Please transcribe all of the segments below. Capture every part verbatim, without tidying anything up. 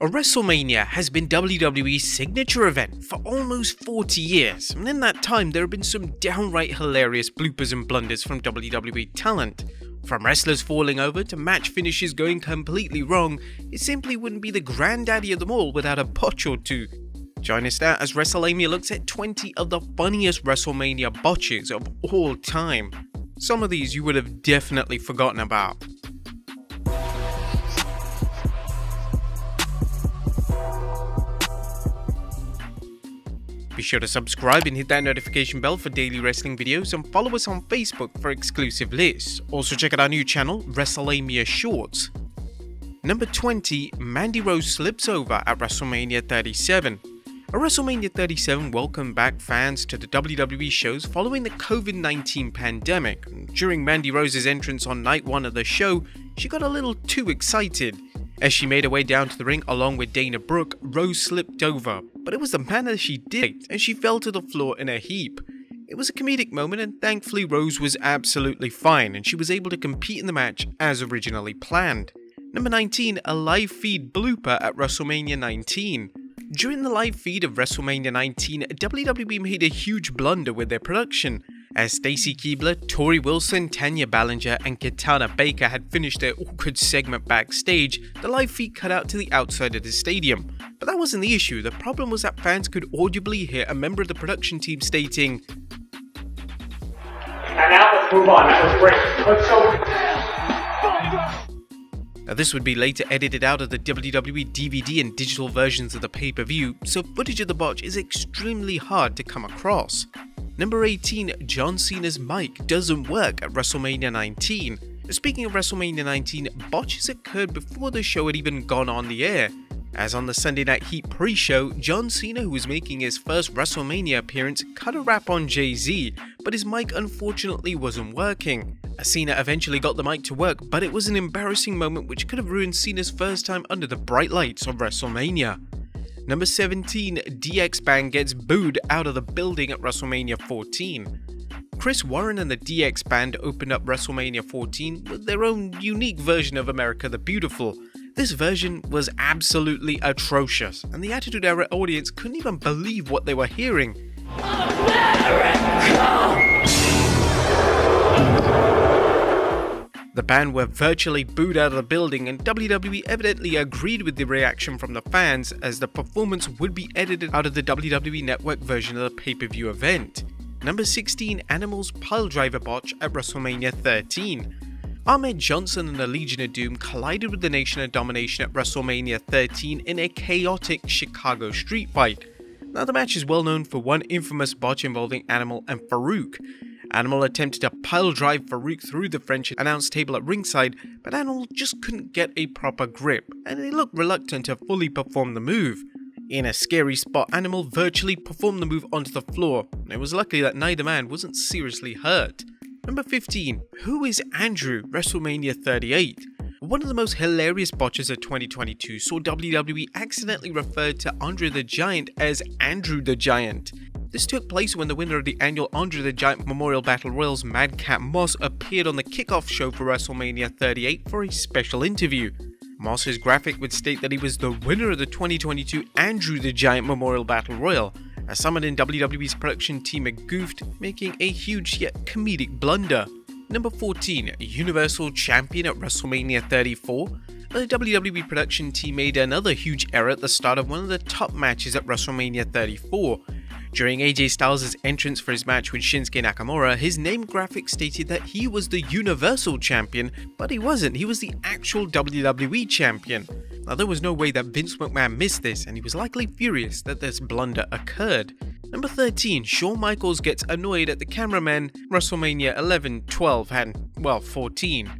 WrestleMania has been W W E's signature event for almost forty years, and in that time there have been some downright hilarious bloopers and blunders from W W E talent. From wrestlers falling over to match finishes going completely wrong, it simply wouldn't be the granddaddy of them all without a botch or two. Join us now as WrestleMania looks at twenty of the funniest WrestleMania botches of all time. Some of these you would have definitely forgotten about. Be sure to subscribe and hit that notification bell for daily wrestling videos, and follow us on Facebook for exclusive lists. Also check out our new channel, WrestleMania Shorts. Number twenty, Mandy Rose slips over at WrestleMania thirty-seven. At WrestleMania thirty-seven welcomed back fans to the W W E shows following the COVID nineteen pandemic. During Mandy Rose's entrance on night one of the show, she got a little too excited. As she made her way down to the ring along with Dana Brooke, Rose slipped over, but it was the manner she did, and she fell to the floor in a heap. It was a comedic moment, and thankfully Rose was absolutely fine and she was able to compete in the match as originally planned. Number nineteen, a live feed blooper at WrestleMania nineteen. During the live feed of WrestleMania nineteen, W W E made a huge blunder with their production, as Stacey Keebler, Tori Wilson, Tanya Ballinger and Kitana Baker had finished their awkward segment backstage. The live feed cut out to the outside of the stadium. But that wasn't the issue, the problem was that fans could audibly hear a member of the production team stating, "And now let's move on, let's break, let's go." Now, this would be later edited out of the W W E D V D and digital versions of the pay-per-view, so footage of the botch is extremely hard to come across. Number eighteen, John Cena's mic doesn't work at WrestleMania nineteen. Speaking of WrestleMania nineteen, botches occurred before the show had even gone on the air. As on the Sunday Night Heat pre-show, John Cena, who was making his first WrestleMania appearance, cut a rap on Jay-Z, but his mic unfortunately wasn't working. Cena eventually got the mic to work, but it was an embarrassing moment which could have ruined Cena's first time under the bright lights of WrestleMania. Number seventeen, D X Band gets booed out of the building at WrestleMania fourteen. Chris Warren and the D X Band opened up WrestleMania fourteen with their own unique version of America the Beautiful. This version was absolutely atrocious, and the Attitude Era audience couldn't even believe what they were hearing. America! The band were virtually booed out of the building, and W W E evidently agreed with the reaction from the fans, as the performance would be edited out of the W W E Network version of the pay-per-view event. Number sixteen, Animal's piledriver botch at WrestleMania thirteen. Ahmed Johnson and the Legion of Doom collided with the Nation of Domination at WrestleMania thirteen in a chaotic Chicago street fight. Now, the match is well known for one infamous botch involving Animal and Farouk. Animal attempted to piledrive Farouk through the French announce table at ringside, but Animal just couldn't get a proper grip, and he looked reluctant to fully perform the move. In a scary spot, Animal virtually performed the move onto the floor, and it was lucky that neither man wasn't seriously hurt. Number fifteen, Who is Andrew? WrestleMania thirty-eight. One of the most hilarious botches of twenty twenty-two saw W W E accidentally refer to Andre the Giant as Andrew the Giant. This took place when the winner of the annual Andre the Giant Memorial Battle Royals, Madcap Moss, appeared on the kickoff show for WrestleMania thirty-eight for a special interview. Moss's graphic would state that he was the winner of the twenty twenty-two Andrew the Giant Memorial Battle Royal, as someone in W W E's production team had goofed, making a huge yet comedic blunder. Number fourteen, Universal Champion at WrestleMania thirty-four. The W W E production team made another huge error at the start of one of the top matches at WrestleMania thirty-four. During A J Styles' entrance for his match with Shinsuke Nakamura, his name graphic stated that he was the Universal Champion, but he wasn't, he was the actual W W E Champion. Now, there was no way that Vince McMahon missed this, and he was likely furious that this blunder occurred. Number thirteen, Shawn Michaels gets annoyed at the cameraman, WrestleMania eleven, twelve and, well, fourteen.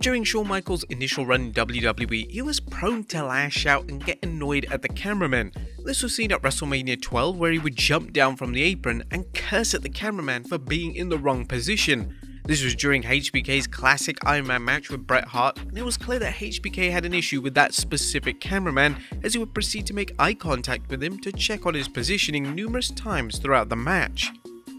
During Shawn Michaels' initial run in W W E, he was prone to lash out and get annoyed at the cameraman. This was seen at WrestleMania twelve, where he would jump down from the apron and curse at the cameraman for being in the wrong position. This was during H B K's classic Iron Man match with Bret Hart, and it was clear that H B K had an issue with that specific cameraman, as he would proceed to make eye contact with him to check on his positioning numerous times throughout the match.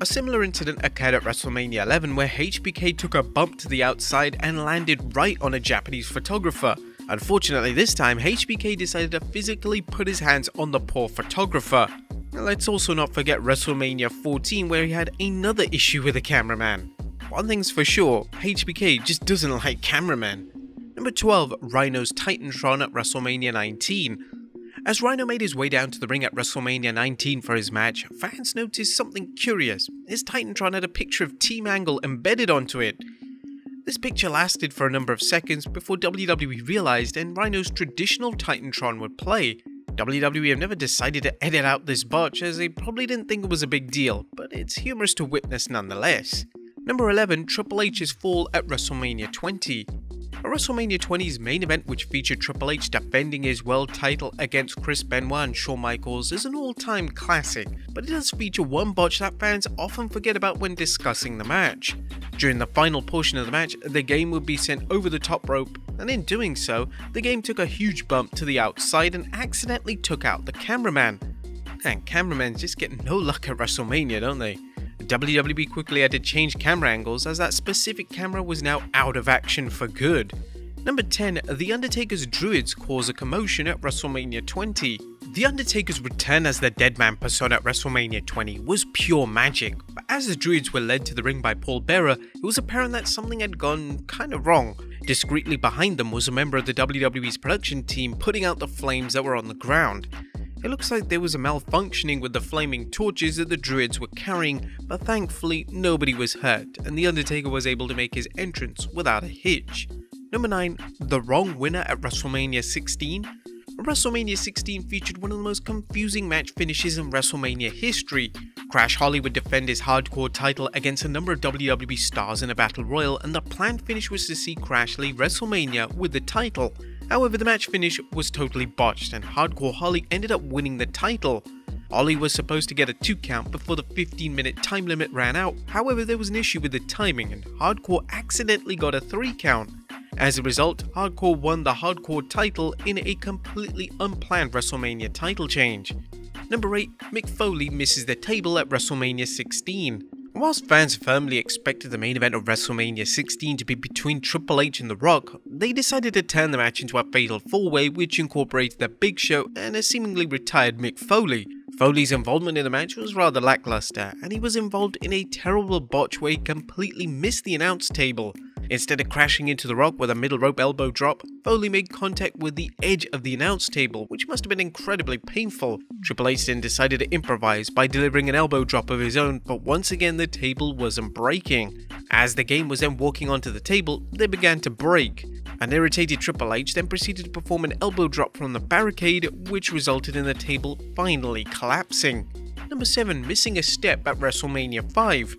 A similar incident occurred at WrestleMania eleven, where H B K took a bump to the outside and landed right on a Japanese photographer. Unfortunately this time, H B K decided to physically put his hands on the poor photographer. And let's also not forget WrestleMania fourteen, where he had another issue with a cameraman. One thing's for sure, H B K just doesn't like cameramen. Number twelve, Rhino's Titantron at WrestleMania nineteen. As Rhino made his way down to the ring at WrestleMania nineteen for his match, fans noticed something curious. His Titantron had a picture of Team Angle embedded onto it. This picture lasted for a number of seconds before W W E realized and Rhino's traditional Titantron would play. W W E have never decided to edit out this botch as they probably didn't think it was a big deal, but it's humorous to witness nonetheless. Number eleven, Triple H's fall at WrestleMania twenty. At WrestleMania twenty's main event, which featured Triple H defending his world title against Chris Benoit and Shawn Michaels, is an all-time classic, but it does feature one botch that fans often forget about when discussing the match. During the final portion of the match, the game would be sent over the top rope, and in doing so, the game took a huge bump to the outside and accidentally took out the cameraman. And cameramen just get no luck at WrestleMania, don't they? W W E quickly had to change camera angles as that specific camera was now out of action for good. Number ten, The Undertaker's Druids cause a commotion at WrestleMania twenty. The Undertaker's return as the Deadman persona at WrestleMania twenty was pure magic, but as the Druids were led to the ring by Paul Bearer, it was apparent that something had gone kinda wrong. Discreetly behind them was a member of the W W E's production team putting out the flames that were on the ground. It looks like there was a malfunctioning with the flaming torches that the Druids were carrying, but thankfully nobody was hurt and The Undertaker was able to make his entrance without a hitch. Number nine. The Wrong Winner at WrestleMania sixteen. WrestleMania sixteen featured one of the most confusing match finishes in WrestleMania history. Crash Holly would defend his hardcore title against a number of W W E stars in a battle royal, and the planned finish was to see Crash leave WrestleMania with the title. However, the match finish was totally botched and Hardcore Holly ended up winning the title. Holly was supposed to get a two count before the fifteen minute time limit ran out, however there was an issue with the timing and Hardcore accidentally got a three count. As a result, Hardcore won the Hardcore title in a completely unplanned WrestleMania title change. Number eight. Mick Foley misses the table at WrestleMania sixteen. Whilst fans firmly expected the main event of WrestleMania sixteen to be between Triple H and The Rock, they decided to turn the match into a fatal four way which incorporated The Big Show and a seemingly retired Mick Foley. Foley's involvement in the match was rather lackluster, and he was involved in a terrible botch where he completely missed the announce table. Instead of crashing into The Rock with a middle rope elbow drop, Foley made contact with the edge of the announce table, which must have been incredibly painful. Triple H then decided to improvise by delivering an elbow drop of his own, but once again the table wasn't breaking. As the game was then walking onto the table, they began to break. An irritated Triple H then proceeded to perform an elbow drop from the barricade, which resulted in the table finally collapsing. Number seven. Missing a step at WrestleMania five.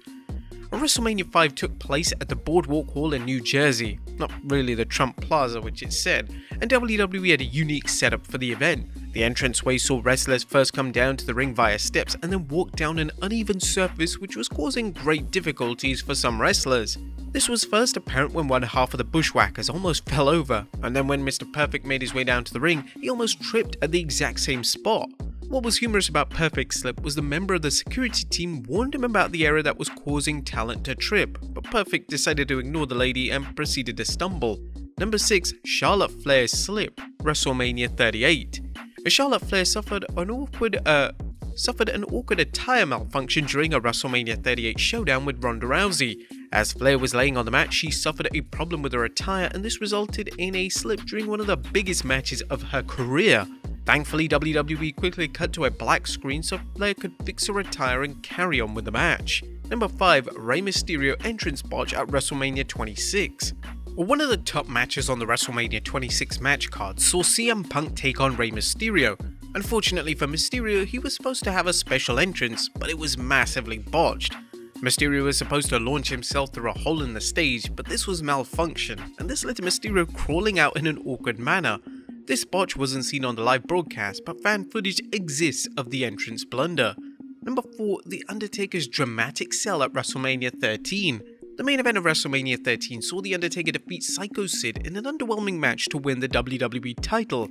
WrestleMania five took place at the Boardwalk Hall in New Jersey, not really the Trump Plaza which it said, and W W E had a unique setup for the event. The entranceway saw wrestlers first come down to the ring via steps and then walk down an uneven surface which was causing great difficulties for some wrestlers. This was first apparent when one half of the Bushwhackers almost fell over, and then when Mister Perfect made his way down to the ring, he almost tripped at the exact same spot. What was humorous about Perfect's slip was the member of the security team warned him about the error that was causing talent to trip, but Perfect decided to ignore the lady and proceeded to stumble. Number six. Charlotte Flair's slip, WrestleMania thirty-eight. Charlotte Flair suffered an awkward, uh, suffered an awkward attire malfunction during a WrestleMania thirty-eight showdown with Ronda Rousey. As Flair was laying on the mat, she suffered a problem with her attire and this resulted in a slip during one of the biggest matches of her career. Thankfully, W W E quickly cut to a black screen so Flair could fix her attire and carry on with the match. Number five. Rey Mysterio entrance botch at WrestleMania twenty-six. One of the top matches on the WrestleMania twenty-six match card saw C M Punk take on Rey Mysterio. Unfortunately for Mysterio, he was supposed to have a special entrance, but it was massively botched. Mysterio was supposed to launch himself through a hole in the stage, but this was malfunctioned, and this led to Mysterio crawling out in an awkward manner. This botch wasn't seen on the live broadcast, but fan footage exists of the entrance blunder. Number four. The Undertaker's dramatic sell at WrestleMania thirteen. The main event of WrestleMania thirteen saw The Undertaker defeat Psycho Sid in an underwhelming match to win the W W E title.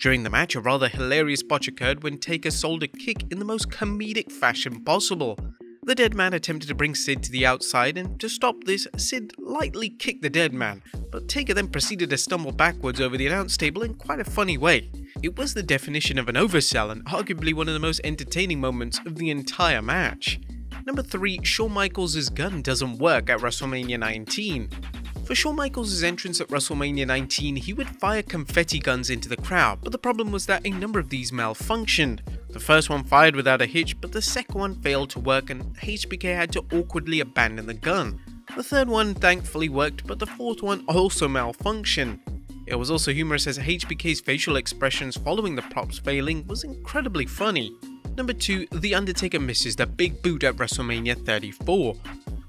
During the match, a rather hilarious botch occurred when Taker sold a kick in the most comedic fashion possible. The Deadman attempted to bring Sid to the outside, and to stop this, Sid lightly kicked the Deadman, but Taker then proceeded to stumble backwards over the announce table in quite a funny way. It was the definition of an oversell and arguably one of the most entertaining moments of the entire match. Number three. Shawn Michaels' gun doesn't work at WrestleMania nineteen. For Shawn Michaels' entrance at WrestleMania nineteen, he would fire confetti guns into the crowd, but the problem was that a number of these malfunctioned. The first one fired without a hitch, but the second one failed to work and H B K had to awkwardly abandon the gun. The third one thankfully worked, but the fourth one also malfunctioned. It was also humorous as H B K's facial expressions following the props failing was incredibly funny. Number two. The Undertaker misses the big boot at WrestleMania thirty-four.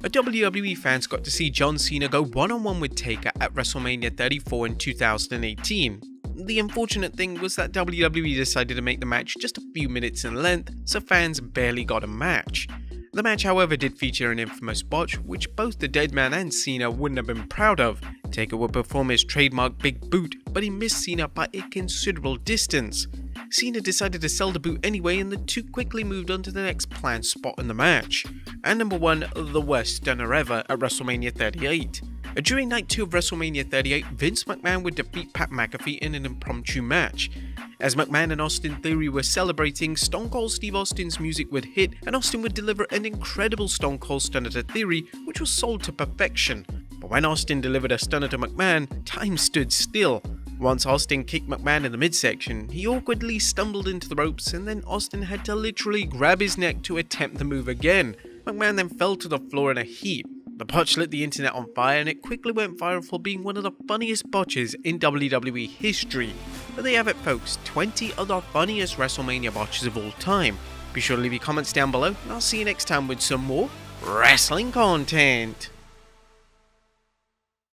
A W W E fans got to see John Cena go one-on-one with Taker at WrestleMania thirty-four in two thousand eighteen. The unfortunate thing was that W W E decided to make the match just a few minutes in length, so fans barely got a match. The match, however, did feature an infamous botch, which both the Deadman and Cena wouldn't have been proud of. Taker would perform his trademark big boot, but he missed Cena by a considerable distance. Cena decided to sell the boot anyway, and the two quickly moved on to the next planned spot in the match. And number one, the worst stunner ever at WrestleMania thirty-eight. During night two of WrestleMania thirty-eight, Vince McMahon would defeat Pat McAfee in an impromptu match. As McMahon and Austin Theory were celebrating, Stone Cold Steve Austin's music would hit, and Austin would deliver an incredible Stone Cold Stunner to Theory, which was sold to perfection. But when Austin delivered a stunner to McMahon, time stood still. Once Austin kicked McMahon in the midsection, he awkwardly stumbled into the ropes, and then Austin had to literally grab his neck to attempt the move again. McMahon then fell to the floor in a heap. The botch lit the internet on fire, and it quickly went viral for being one of the funniest botches in W W E history. But there you have it, folks, twenty of the funniest WrestleMania botches of all time. Be sure to leave your comments down below, and I'll see you next time with some more wrestling content.